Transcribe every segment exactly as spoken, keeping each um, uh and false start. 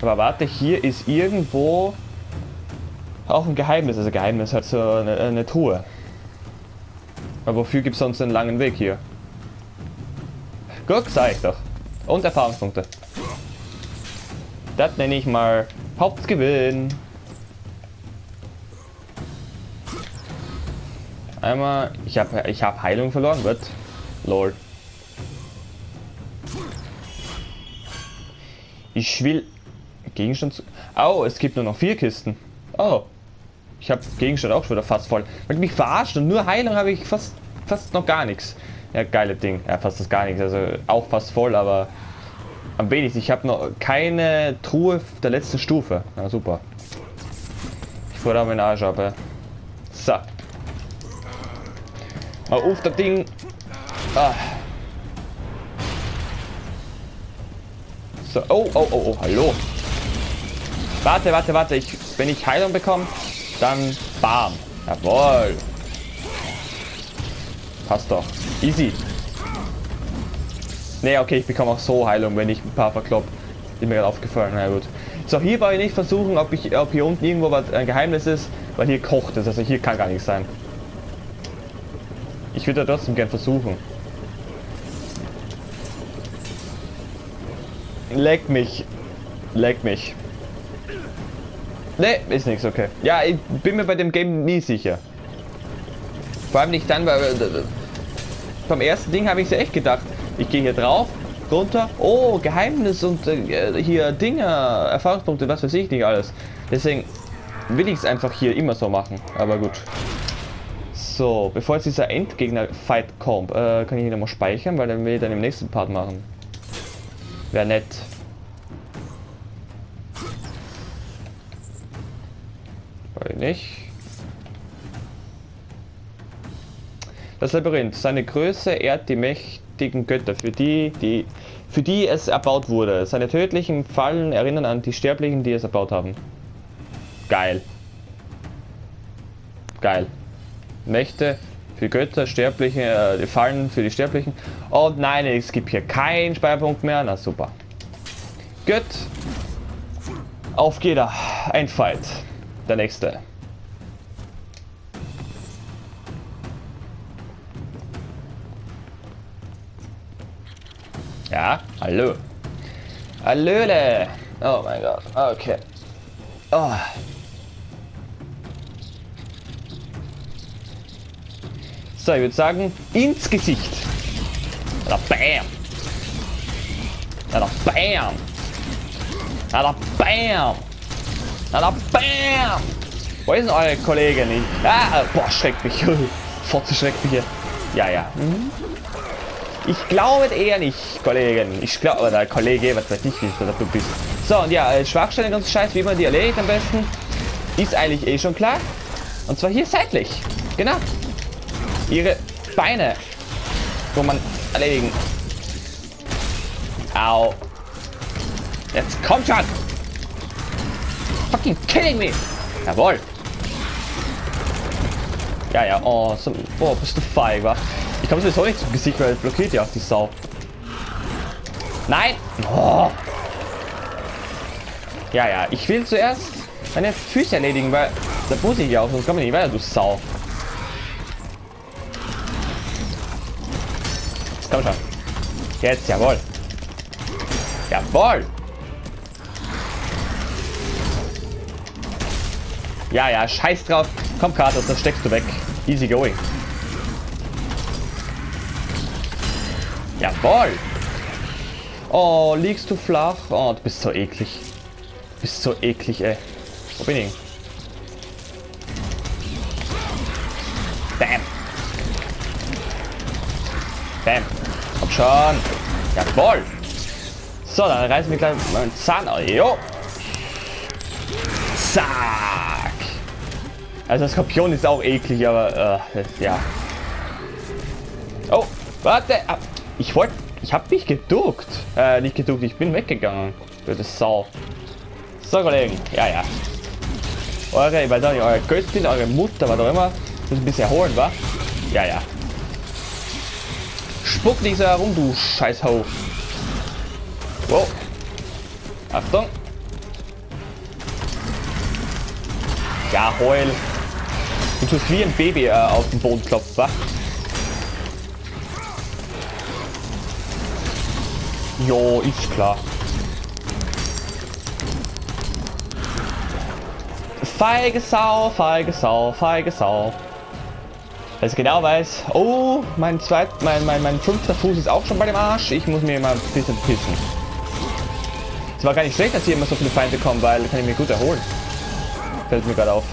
Aber warte, hier ist irgendwo auch ein Geheimnis. Also Geheimnis hat so eine, eine Truhe. Aber wofür gibt es sonst einen langen Weg hier? Gut, sag ich doch. Und Erfahrungspunkte. Das nenne ich mal Hauptgewinn. Einmal, ich habe ich hab Heilung verloren, wird. Lol. Ich will Gegenstand zu... Au, oh, es gibt nur noch vier Kisten. Oh. Ich habe Gegenstand auch schon wieder fast voll. Weil mich verarscht und nur Heilung habe ich fast fast noch gar nichts. Ja, geile Ding. Ja, fast das gar nichts. Also auch fast voll, aber am wenigsten. Ich habe noch keine Truhe der letzten Stufe. Na super. Ich fuhr da meinen Arsch ab. Ja. So. Mal auf das Ding. Ah. So, oh, oh, oh, oh, hallo. Warte, warte, warte. Ich, wenn ich Heilung bekomme, dann bam. Jawohl. Passt doch. Easy. Ne, okay, ich bekomme auch so Heilung, wenn ich ein paar verklopp. Ist mir gerade aufgefallen. Na gut. So, hier brauche ich nicht versuchen, ob, ich, ob hier unten irgendwo was ein Geheimnis ist, weil hier kocht es. Also hier kann gar nichts sein. Ich würde ja trotzdem gern versuchen. Leck mich. Leck mich. Ne, ist nichts, okay. Ja, ich bin mir bei dem Game nie sicher. Vor allem nicht dann, weil... Beim ersten Ding habe ich ja echt gedacht. Ich gehe hier drauf, runter. Oh, Geheimnis und äh, hier Dinge, Erfahrungspunkte, was weiß ich nicht alles. Deswegen will ich es einfach hier immer so machen. Aber gut. So, bevor jetzt dieser Endgegner-Fight kommt, äh, kann ich ihn nochmal speichern, weil dann will ich dann im nächsten Part machen. Wäre nett. Weiß nicht. Das Labyrinth. Seine Größe ehrt die mächtigen Götter, für die, die, für die es erbaut wurde. Seine tödlichen Fallen erinnern an die Sterblichen, die es erbaut haben. Geil. Geil. Mächte für Götter, Sterbliche, äh, Fallen für die Sterblichen. Oh nein, es gibt hier keinen Speicherpunkt mehr. Na super. Gut. Auf geht er. Ein Fight. Der nächste. Ja, hallo. Hallöle. Oh mein Gott. Okay. Oh. So, ich würde sagen, ins Gesicht. Alter, bam. Alter, bam. Alter, bam. Alter, bam. Wo ist denn eure Kollegin? Ich, ah, boah, schreckt mich. Fotze schreckt mich hier. Ja, ja. Mhm. Ich glaube eher nicht, Kollegen. Ich glaube, oder Kollege, was weiß ich, wie du bist. So, und ja, Schwachstellen, ganz scheiß, wie man die erledigt am besten, ist eigentlich eh schon klar. Und zwar hier seitlich. Genau. Ihre Beine, wo man erledigen. Au. Jetzt kommt schon. Fucking killing me. Jawohl. Ja, ja. Oh, so, oh bist du feig, wa? Ich komme sowieso nicht zum Gesicht, weil es blockiert ja auch die Sau. Nein. Oh. Ja, ja. Ich will zuerst meine Füße erledigen, weil da muss ich ja auch, sonst komme ich nicht weiter, du Sau. Komm schon. Jetzt, jawohl. Jawohl. Ja, ja, scheiß drauf. Komm, Kratos, das steckst du weg. Easy going. Jawohl. Oh, liegst du flach? Oh, du bist so eklig. Du bist so eklig, ey. Wo bin ich? Bam. Bam. Komm schon. Jawohl. So, dann reißen wir gleich meinen Zahn. Oh, jo. Zack. Also das Skorpion ist auch eklig, aber äh, ja. Oh, warte. Ich wollte, ich habe mich geduckt. Äh, nicht geduckt, ich bin weggegangen. Blöde Sau. So, Kollegen. Ja, ja. Eure, ich weiß auch nicht, eure Göttin, eure Mutter, was auch immer. Muss ein bisschen erholen, wa? Ja, ja. Spuck nicht so herum, du Scheißhau. Wow. Achtung. Ja, heul. Du tust wie ein Baby äh, auf den Boden klopfen, wa? Jo, ist klar. Feige Sau, feige Sau, feige Sau. Weil ich genau weiß, oh, mein zweit, mein, mein, mein fünfter Fuß ist auch schon bei dem Arsch. Ich muss mir mal ein bisschen pissen. Es war gar nicht schlecht, dass hier immer so viele Feinde kommen, weil kann ich mir gut erholen. Fällt mir gerade auf.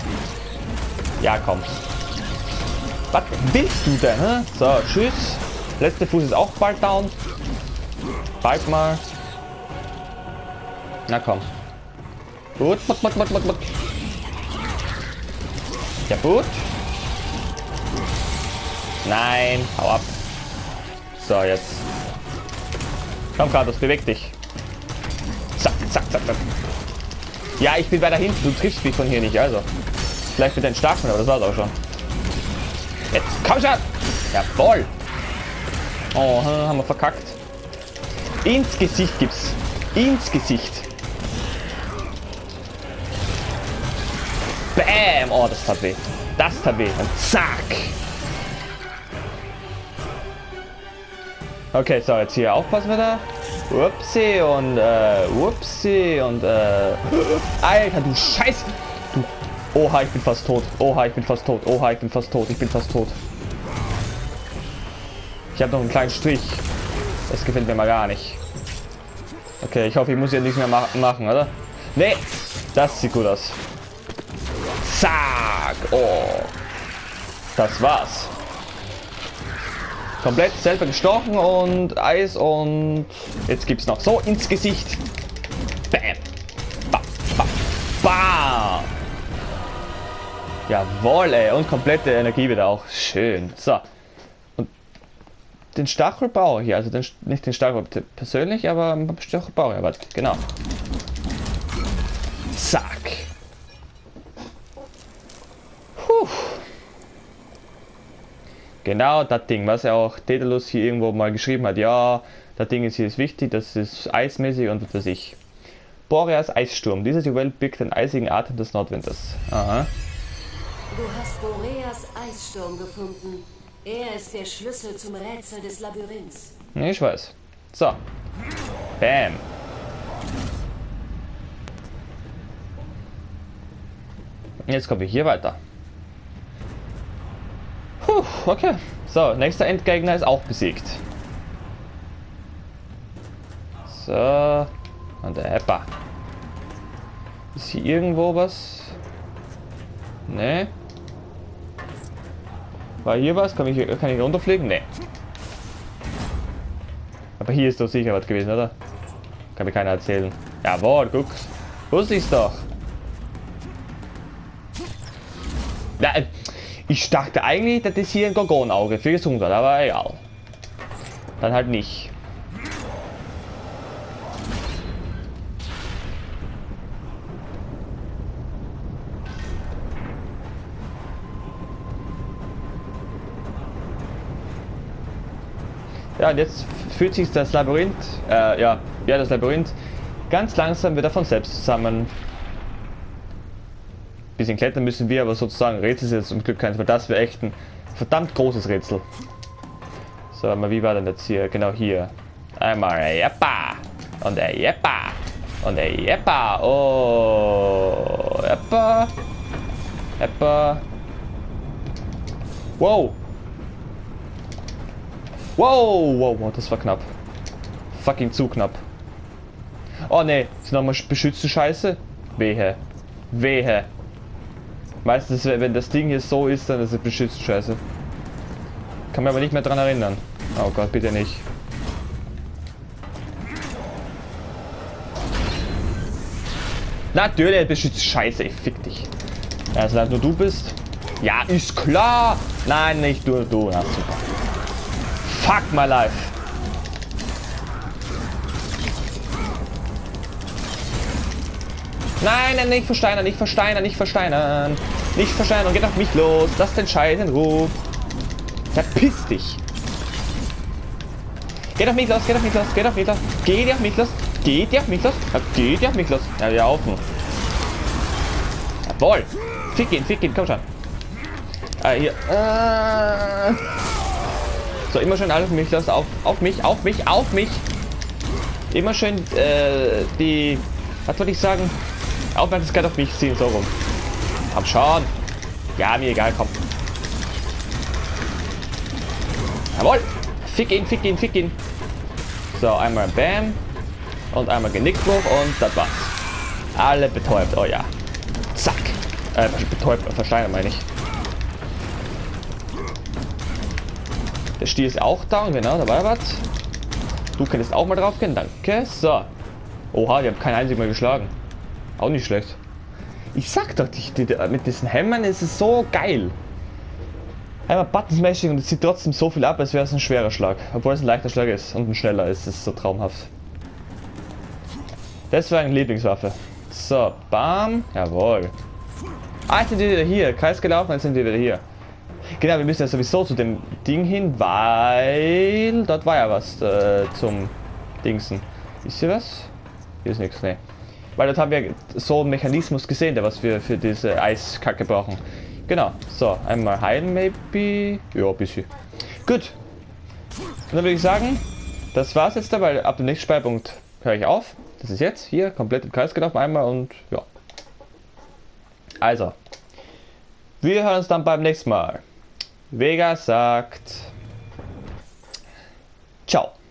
Ja, komm. Was willst du denn? Hä? So, tschüss. Letzter Fuß ist auch bald down. Bald mal. Na komm. Gut, gut, gut, gut, gut. Ja, gut. Nein, hau ab. So, jetzt. Komm, Kratos, beweg dich. Zack, zack, zack, zack. Ja, ich bin weiter hinten. Du triffst mich von hier nicht, also. Vielleicht mit deinem Starken, aber das war's auch schon. Jetzt, komm schon! Jawohl! Oh, haben wir verkackt. Ins Gesicht gibt's. Ins Gesicht. Bäm! Oh, das tat weh. Das tat weh. Und zack! Okay, so, jetzt hier aufpassen wir da. Upsi und äh, upsi und äh. Alter, du Scheiße! Du. Oha, ich bin fast tot. Oha, ich bin fast tot. Oha, ich bin fast tot. Ich bin fast tot. Ich habe noch einen kleinen Strich. Das gefällt mir mal gar nicht. Okay, ich hoffe, ich muss ja nichts mehr ma machen, oder? Nee, das sieht gut aus. Zack! Oh. Das war's. Komplett selber gestochen und Eis und jetzt gibt's noch so ins Gesicht. Bam. Bam. Bam. Bam. Jawohl, ey. Und komplette Energie wieder auch. Schön. So. Und den Stachel brauche ich hier. Also den, nicht den Stachel persönlich, aber den Stachel brauche ich. Aber genau. Zack. Puh. Genau das Ding, was ja auch Daedalus hier irgendwo mal geschrieben hat. Ja, das Ding ist hier ist wichtig, das ist eismäßig und was weiß ich. Boreas Eissturm. Dieses Juwel birgt den eisigen Atem des Nordwinters. Aha. Du hast Boreas Eissturm gefunden. Er ist der Schlüssel zum Rätsel des Labyrinths. Ich weiß. So. Bam. Jetzt kommen wir hier weiter. Puh, okay. So, nächster Endgegner ist auch besiegt. So. Und der Hepper. Ist hier irgendwo was? Ne. War hier was? Kann ich, kann ich runterfliegen? Ne. Aber hier ist doch sicher was gewesen, oder? Kann mir keiner erzählen. Jawohl, guck. Wusste ich's doch. Ja, ich dachte eigentlich, dass das hier ein Gorgon-Auge für gesund hat, aber egal. Dann halt nicht. Ja, und jetzt fühlt sich das Labyrinth, äh, ja, ja, das Labyrinth ganz langsam wieder von selbst zusammen. Bisschen klettern müssen wir, aber sozusagen Rätsel ist jetzt zum Glück keins, weil das wäre echt ein verdammt großes Rätsel. So, mal wie war denn jetzt hier? Genau hier. Einmal ein Jeppa und ein Jeppa und ein Jeppa. Oh, Jeppa. Jeppa. Wow. Wow, wow, wow, das war knapp. Fucking zu knapp. Oh ne, ist nochmal beschützte Scheiße? Wehe. Wehe. Meistens, wenn das Ding hier so ist, dann ist es beschützt, scheiße. Kann mir aber nicht mehr dran erinnern. Oh Gott, bitte nicht. Natürlich beschützt, scheiße, ich fick dich. Ja, solange nur du bist. Ja, ist klar. Nein, nicht nur du. Na, super. Fuck my life. Nein, nein, nicht versteinern, nicht versteinern, nicht versteinern. Nicht versteinern, geht auf mich los. Lass den Scheiß in Ruhe. Verpiss dich. Geht auf mich los, geht auf mich los, geht auf mich los. Geht auf mich los, geht auf mich los. Geht auf mich los. Ja, wieder auf. Jawohl. Fick ihn, fick ihn, komm schon. Ah, hier. Ah. So, immer schön alles auf mich, das auf, auf mich, auf mich, auf mich. Immer schön äh, die, was würde ich sagen, Aufmerksamkeit auf mich ziehen, so rum. Komm schon. Ja, mir egal, komm. Jawohl. Fick ihn, fick ihn, fick ihn. So, einmal Bam. Und einmal Genickbruch und das war's. Alle betäubt, oh ja. Zack. Äh, betäubt, versteinert meine ich. Der Stier ist auch down, genau, da war was. Du könntest auch mal drauf gehen, danke. So. Oha, wir haben keinen einzigen mehr geschlagen. Auch nicht schlecht. Ich sag doch, die, die, mit diesen Hämmern ist es so geil. Einmal Button-Smashing und es zieht trotzdem so viel ab, als wäre es ein schwerer Schlag. Obwohl es ein leichter Schlag ist und ein schneller ist. Das ist so traumhaft. Das war eine Lieblingswaffe. So, bam. Jawohl. Ah, jetzt sind die wieder hier. Kreis gelaufen, jetzt sind die wieder hier. Genau, wir müssen ja sowieso zu dem Ding hin, weil dort war ja was äh, zum Dingsen. Ist hier was? Hier ist nichts, ne. Weil dort haben wir so einen Mechanismus gesehen, der was wir für diese Eiskacke brauchen. Genau, so, einmal heilen, maybe. Ja, ein bisschen. Gut. Und dann würde ich sagen, das war's jetzt dabei. Ab dem nächsten Speicherpunkt höre ich auf. Das ist jetzt hier komplett im Kreis gelaufen, einmal und ja. Also, wir hören uns dann beim nächsten Mal. Vega sagt ciao.